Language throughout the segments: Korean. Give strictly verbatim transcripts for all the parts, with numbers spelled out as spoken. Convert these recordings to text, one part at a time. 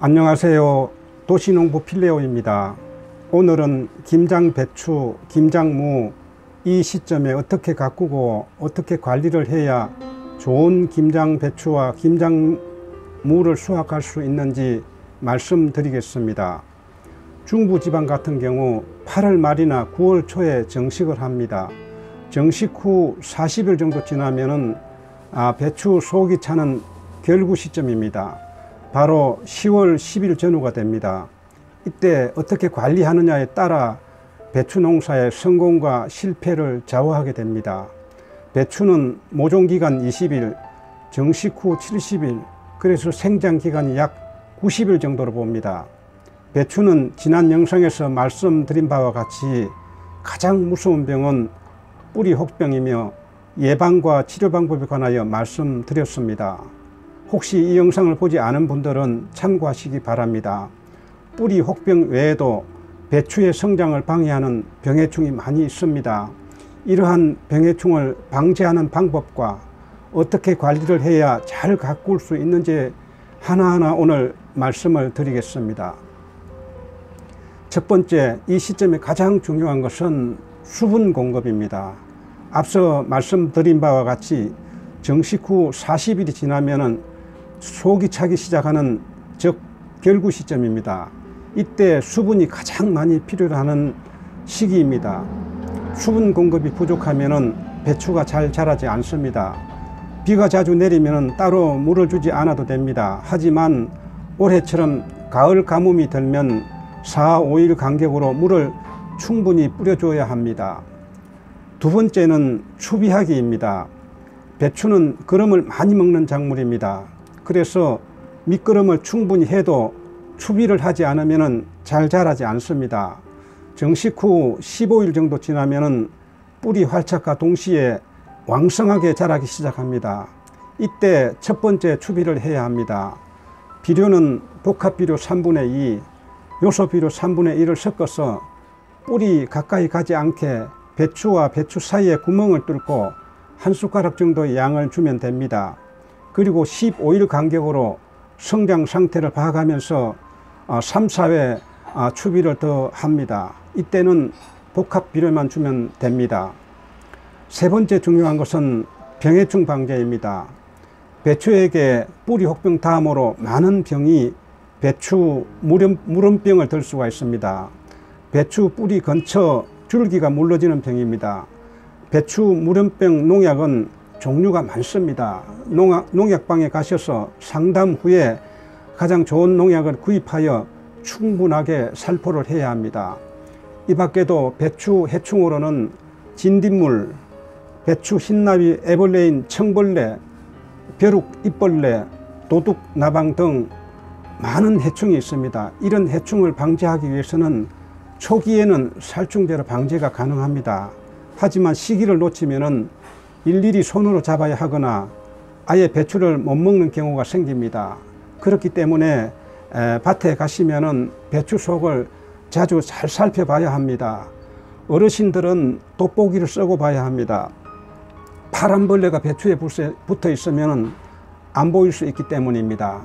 안녕하세요. 도시농부 필레오입니다. 오늘은 김장 배추, 김장무 이 시점에 어떻게 가꾸고 어떻게 관리를 해야 좋은 김장 배추와 김장무를 수확할 수 있는지 말씀드리겠습니다. 중부지방 같은 경우 팔월 말이나 구월 초에 정식을 합니다. 정식 후 사십 일 정도 지나면은 아, 배추 속이 차는 결구 시점입니다. 바로 시월 십일 전후가 됩니다. 이때 어떻게 관리하느냐에 따라 배추 농사의 성공과 실패를 좌우하게 됩니다. 배추는 모종기간 이십 일, 정식 후 칠십 일, 그래서 생장기간이 약 구십 일 정도로 봅니다. 배추는 지난 영상에서 말씀드린 바와 같이 가장 무서운 병은 뿌리 혹병이며 예방과 치료 방법에 관하여 말씀드렸습니다. 혹시 이 영상을 보지 않은 분들은 참고하시기 바랍니다. 뿌리 혹병 외에도 배추의 성장을 방해하는 병해충이 많이 있습니다. 이러한 병해충을 방지하는 방법과 어떻게 관리를 해야 잘 가꿀 수 있는지 하나하나 오늘 말씀을 드리겠습니다. 첫 번째, 이 시점에 가장 중요한 것은 수분 공급입니다. 앞서 말씀드린 바와 같이 정식 후 사십 일이 지나면은 속이 차기 시작하는 즉 결구 시점입니다. 이때 수분이 가장 많이 필요하는 시기입니다. 수분 공급이 부족하면은 배추가 잘 자라지 않습니다. 비가 자주 내리면은 따로 물을 주지 않아도 됩니다. 하지만 올해처럼 가을 가뭄이 들면 사, 오일 간격으로 물을 충분히 뿌려줘야 합니다. 두 번째는 추비하기입니다. 배추는 거름을 많이 먹는 작물입니다. 그래서 밑거름을 충분히 해도 추비를 하지 않으면 잘 자라지 않습니다. 정식 후 십오 일 정도 지나면 뿌리 활착과 동시에 왕성하게 자라기 시작합니다. 이때 첫 번째 추비를 해야 합니다. 비료는 복합비료 삼분의 이, 요소비료 삼분의 일을 섞어서 뿌리 가까이 가지 않게 배추와 배추 사이에 구멍을 뚫고 한 숟가락 정도의 양을 주면 됩니다. 그리고 십오 일 간격으로 성장 상태를 봐가면서 삼, 사회 추비를 더 합니다. 이때는 복합 비료만 주면 됩니다. 세 번째 중요한 것은 병해충 방제입니다. 배추에게 뿌리 혹병 다음으로 많은 병이 배추 무렴, 무름병을 들 수가 있습니다. 배추 뿌리 근처 줄기가 물러지는 병입니다. 배추 무렴병 농약은 종류가 많습니다. 농약, 농약방에 가셔서 상담 후에 가장 좋은 농약을 구입하여 충분하게 살포를 해야 합니다. 이 밖에도 배추 해충으로는 진딧물, 배추 흰나비, 애벌레인 청벌레, 벼룩 잎벌레, 도둑 나방 등 많은 해충이 있습니다. 이런 해충을 방지하기 위해서는 초기에는 살충제로 방제가 가능합니다. 하지만 시기를 놓치면은 일일이 손으로 잡아야 하거나 아예 배추를 못 먹는 경우가 생깁니다. 그렇기 때문에 밭에 가시면은 배추 속을 자주 잘 살펴봐야 합니다. 어르신들은 돋보기를 쓰고 봐야 합니다. 파란 벌레가 배추에 붙어 있으면은 안 보일 수 있기 때문입니다.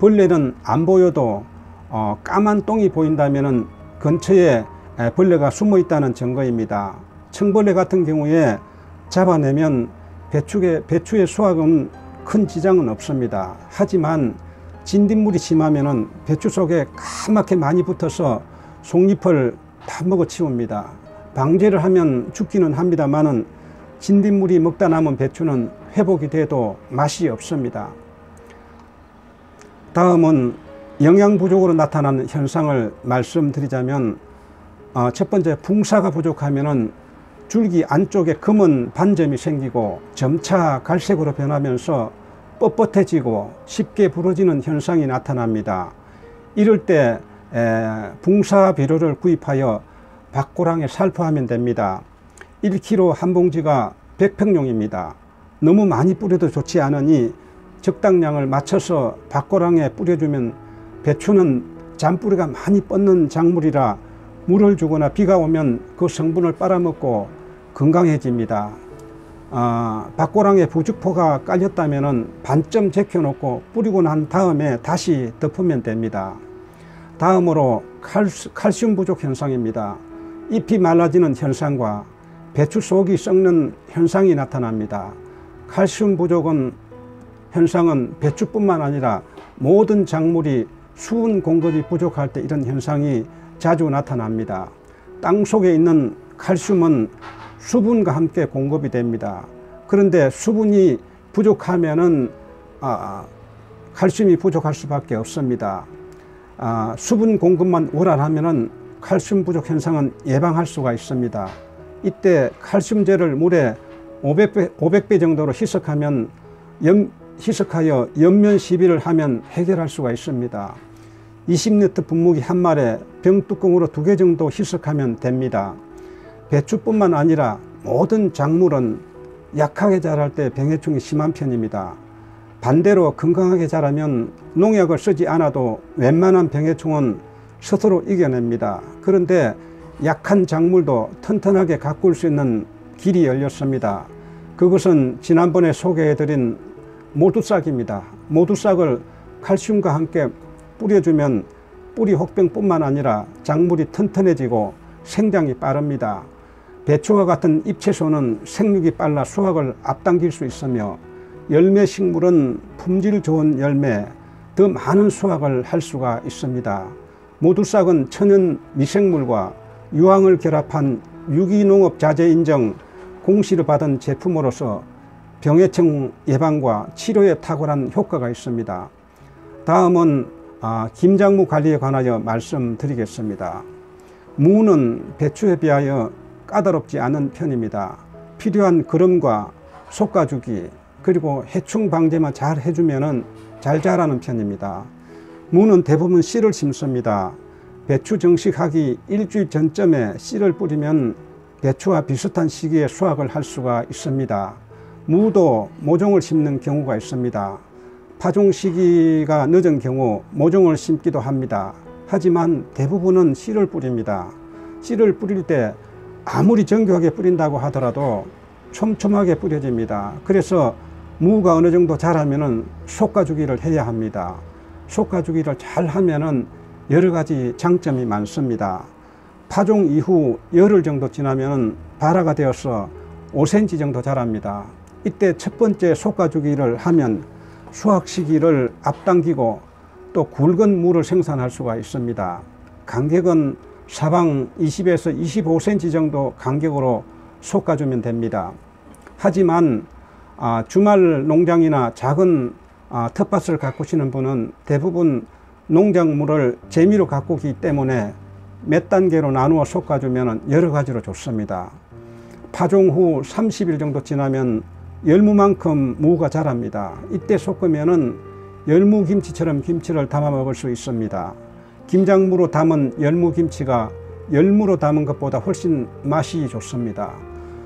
벌레는 안 보여도 어, 까만 똥이 보인다면은 근처에 벌레가 숨어 있다는 증거입니다. 청벌레 같은 경우에 잡아내면 배추의, 배추의 수확은 큰 지장은 없습니다. 하지만 진딧물이 심하면은 배추 속에 까맣게 많이 붙어서 속잎을 다 먹어치웁니다. 방제를 하면 죽기는 합니다만은 진딧물이 먹다 남은 배추는 회복이 돼도 맛이 없습니다. 다음은 영양 부족으로 나타나는 현상을 말씀드리자면 어, 첫 번째, 붕사가 부족하면은 줄기 안쪽에 검은 반점이 생기고 점차 갈색으로 변하면서 뻣뻣해지고 쉽게 부러지는 현상이 나타납니다. 이럴 때 에, 붕사 비료를 구입하여 밭고랑에 살포하면 됩니다. 일 킬로그램 한 봉지가 백 평용입니다. 너무 많이 뿌려도 좋지 않으니 적당량을 맞춰서 밭고랑에 뿌려주면 배추는 잔뿌리가 많이 뻗는 작물이라 물을 주거나 비가 오면 그 성분을 빨아먹고 건강해집니다. 어, 밭고랑에 부죽포가 깔렸다면 반쯤 제껴놓고 뿌리고 난 다음에 다시 덮으면 됩니다. 다음으로 칼수, 칼슘 부족 현상입니다. 잎이 말라지는 현상과 배추 속이 썩는 현상이 나타납니다. 칼슘 부족은 현상은 배추뿐만 아니라 모든 작물이 수분 공급이 부족할 때 이런 현상이 자주 나타납니다. 땅 속에 있는 칼슘은 수분과 함께 공급이 됩니다. 그런데 수분이 부족하면은 아, 칼슘이 부족할 수밖에 없습니다. 아, 수분 공급만 원활하면은 칼슘 부족 현상은 예방할 수가 있습니다. 이때 칼슘제를 물에 오백 배, 오백 배 정도로 희석하면 염, 희석하여 옆면 시비를 하면 해결할 수가 있습니다. 이십 리터 분무기 한 말에 병뚜껑으로 두 개 정도 희석하면 됩니다. 배추뿐만 아니라 모든 작물은 약하게 자랄 때 병해충이 심한 편입니다. 반대로 건강하게 자라면 농약을 쓰지 않아도 웬만한 병해충은 스스로 이겨냅니다. 그런데 약한 작물도 튼튼하게 가꿀 수 있는 길이 열렸습니다. 그것은 지난번에 소개해드린 모두싹입니다. 모두싹을 칼슘과 함께 뿌려주면 뿌리 혹병뿐만 아니라 작물이 튼튼해지고 생장이 빠릅니다. 배추와 같은 잎채소는 생육이 빨라 수확을 앞당길 수 있으며 열매 식물은 품질 좋은 열매, 더 많은 수확을 할 수가 있습니다. 모두싹은 천연 미생물과 유황을 결합한 유기농업 자재 인정 공시를 받은 제품으로서 병해충 예방과 치료에 탁월한 효과가 있습니다. 다음은 김장무 관리에 관하여 말씀드리겠습니다. 무는 배추에 비하여 까다롭지 않은 편입니다. 필요한 거름과 솎아주기 그리고 해충 방제만 잘 해주면 잘 자라는 편입니다. 무는 대부분 씨를 심습니다. 배추 정식하기 일주일 전쯤에 씨를 뿌리면 배추와 비슷한 시기에 수확을 할 수가 있습니다. 무도 모종을 심는 경우가 있습니다. 파종 시기가 늦은 경우 모종을 심기도 합니다. 하지만 대부분은 씨를 뿌립니다. 씨를 뿌릴 때 아무리 정교하게 뿌린다고 하더라도 촘촘하게 뿌려집니다. 그래서 무가 어느 정도 자라면은 솎아주기를 해야 합니다. 솎아주기를 잘 하면은 여러 가지 장점이 많습니다. 파종 이후 열흘 정도 지나면 발아가 되어서 오 센티미터 정도 자랍니다. 이때 첫 번째 솎아주기를 하면 수확 시기를 앞당기고 또 굵은 무를 생산할 수가 있습니다. 간격은 사방 이십에서 이십오 센티미터 정도 간격으로 솎아주면 됩니다. 하지만 아, 주말 농장이나 작은 아, 텃밭을 가꾸시는 분은 대부분 농작물을 재미로 가꾸기 때문에 몇 단계로 나누어 솎아주면 여러 가지로 좋습니다. 파종 후 삼십 일 정도 지나면 열무만큼 무가 자랍니다. 이때 솎으면 열무김치처럼 김치를 담아 먹을 수 있습니다. 김장무로 담은 열무김치가 열무로 담은 것보다 훨씬 맛이 좋습니다.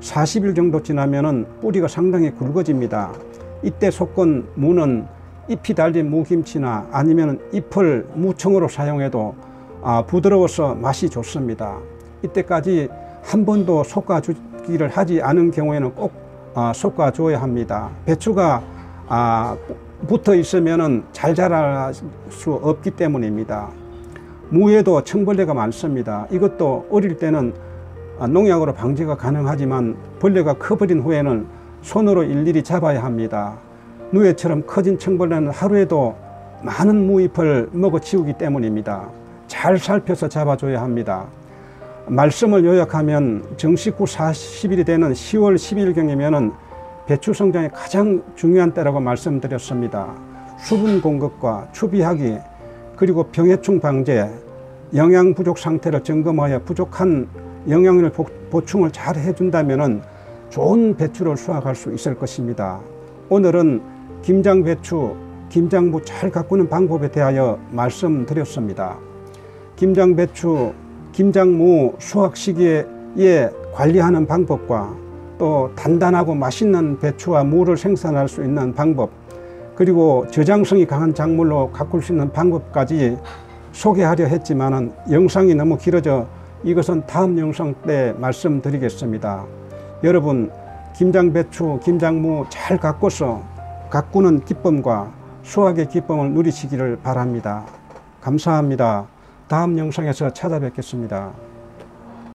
사십 일 정도 지나면 뿌리가 상당히 굵어집니다. 이때 솎은 무는 잎이 달린 무김치나 아니면 잎을 무청으로 사용해도 아, 부드러워서 맛이 좋습니다. 이때까지 한 번도 솎아주기를 하지 않은 경우에는 꼭 아, 솎아줘야 합니다. 배추가 아, 붙어 있으면 잘 자랄 수 없기 때문입니다. 무에도 청벌레가 많습니다. 이것도 어릴 때는 농약으로 방제가 가능하지만 벌레가 커버린 후에는 손으로 일일이 잡아야 합니다. 누에처럼 커진 청벌레는 하루에도 많은 무잎을 먹어치우기 때문입니다. 잘 살펴서 잡아줘야 합니다. 말씀을 요약하면 정식 후 사십 일이 되는 시월 십이일경이면 배추 성장의 가장 중요한 때라고 말씀드렸습니다. 수분 공급과 추비하기 그리고 병해충 방제, 영양 부족 상태를 점검하여 부족한 영양을 보충을 잘 해준다면 좋은 배추를 수확할 수 있을 것입니다. 오늘은 김장배추, 김장무 잘 가꾸는 방법에 대하여 말씀드렸습니다. 김장배추, 김장무 수확 시기에 관리하는 방법과 또 단단하고 맛있는 배추와 무를 생산할 수 있는 방법 그리고 저장성이 강한 작물로 가꿀 수 있는 방법까지 소개하려 했지만 영상이 너무 길어져 이것은 다음 영상 때 말씀드리겠습니다. 여러분 김장배추, 김장무 잘 가꿔서 가꾸는 기쁨과 수확의 기쁨을 누리시기를 바랍니다. 감사합니다. 다음 영상에서 찾아뵙겠습니다.